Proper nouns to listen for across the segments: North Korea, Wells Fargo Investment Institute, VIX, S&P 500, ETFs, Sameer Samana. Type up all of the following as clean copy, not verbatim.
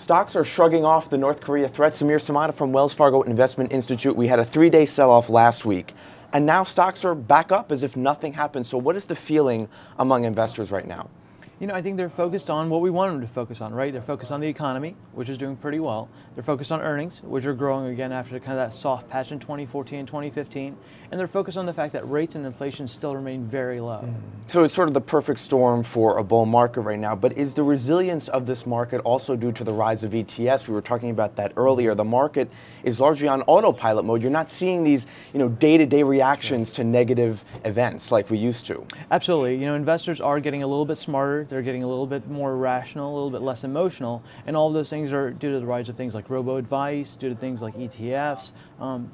Stocks are shrugging off the North Korea threat. Sameer Samana from Wells Fargo Investment Institute. We had a three-day sell-off last week, and now stocks are back up as if nothing happened. So what is the feeling among investors right now? You know, I think they're focused on what we want them to focus on, right? They're focused on the economy, which is doing pretty well. They're focused on earnings, which are growing again after kind of that soft patch in 2014 and 2015. And they're focused on the fact that rates and inflation still remain very low. So it's sort of the perfect storm for a bull market right now. But is the resilience of this market also due to the rise of ETFs? We were talking about that earlier. The market is largely on autopilot mode. You're not seeing these, day-to-day reactions to negative events like we used to. Absolutely. You know, investors are getting a little bit smarter. They're getting a little bit more rational, a little bit less emotional, and all of those things are due to the rise of things like robo-advice, due to things like ETFs.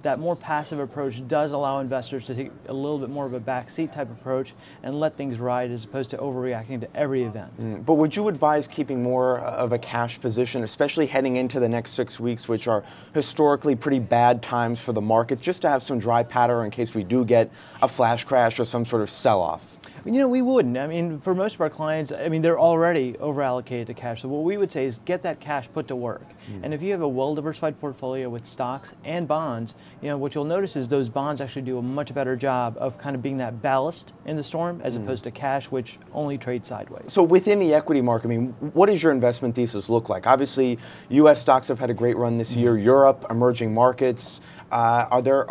That more passive approach does allow investors to take a little bit more of a backseat type approach and let things ride as opposed to overreacting to every event. But would you advise keeping more of a cash position, especially heading into the next 6 weeks, which are historically pretty bad times for the markets, just to have some dry powder in case we do get a flash crash or some sort of sell-off? You know, we wouldn't. I mean, for most of our clients, they're already over-allocated to cash. So what we would say is get that cash put to work. And if you have a well-diversified portfolio with stocks and bonds, what you'll notice is those bonds actually do a much better job of kind of being that ballast in the storm as opposed to cash, which only trades sideways. So within the equity market, what does your investment thesis look like? Obviously, U.S. stocks have had a great run this year, Europe, emerging markets. Is there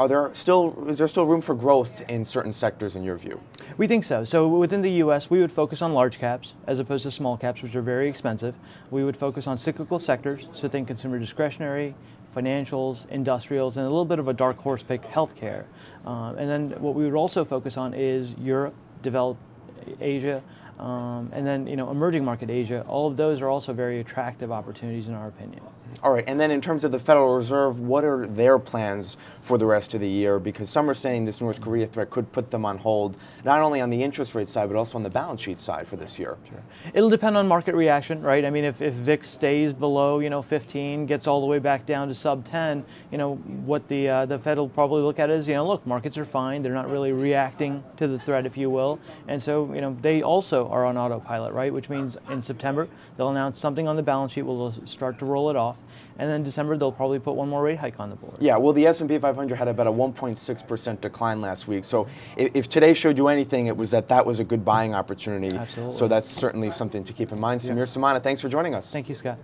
still room for growth in certain sectors in your view? We think so. So within the U.S., we would focus on large caps as opposed to small caps, which are very expensive. We would focus on cyclical sectors, so think consumer discretionary, financials, industrials, and a little bit of a dark horse pick, healthcare. And then what we would also focus on is Europe, developed Asia, and then emerging market Asia. All of those are also very attractive opportunities in our opinion. All right, and then in terms of the Federal Reserve, what are their plans for the rest of the year? Because some are saying this North Korea threat could put them on hold, not only on the interest rate side, but also on the balance sheet side for this year. Sure. It'll depend on market reaction, right? I mean, if VIX stays below 15, gets all the way back down to sub 10, what the Fed will probably look at is, look, markets are fine. They're not really reacting to the threat, if you will. And so, they also are on autopilot, right? Which means in September, they'll announce something on the balance sheet. We'll start to roll it off. And then in December, they'll probably put one more rate hike on the board. Yeah, well, the S&P 500 had about a 1.6% decline last week. So if today showed you anything, it was that was a good buying opportunity. Absolutely. So that's certainly something to keep in mind. Sameer Samana, thanks for joining us. Thank you, Scott.